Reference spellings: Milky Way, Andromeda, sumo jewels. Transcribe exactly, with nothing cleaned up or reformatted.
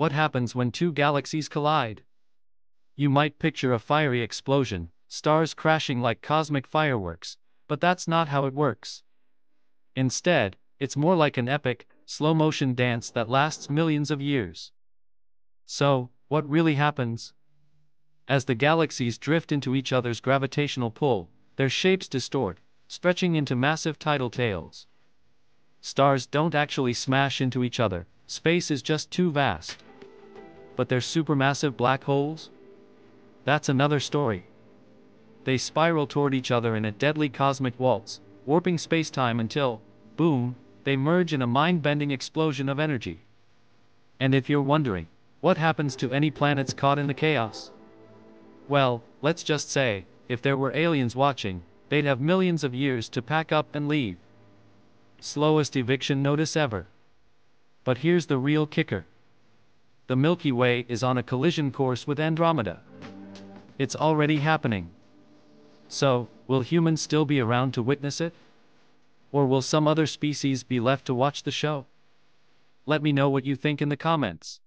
What happens when two galaxies collide? You might picture a fiery explosion, stars crashing like cosmic fireworks, but that's not how it works. Instead, it's more like an epic, slow-motion dance that lasts millions of years. So, what really happens? As the galaxies drift into each other's gravitational pull, their shapes distort, stretching into massive tidal tails. Stars don't actually smash into each other, space is just too vast. But they're supermassive black holes? That's another story. They spiral toward each other in a deadly cosmic waltz, warping space-time until, boom, they merge in a mind-bending explosion of energy. And if you're wondering, what happens to any planets caught in the chaos? Well, let's just say, if there were aliens watching, they'd have millions of years to pack up and leave. Slowest eviction notice ever. But here's the real kicker. The Milky Way is on a collision course with Andromeda. It's already happening. So, will humans still be around to witness it? Or will some other species be left to watch the show? Let me know what you think in the comments.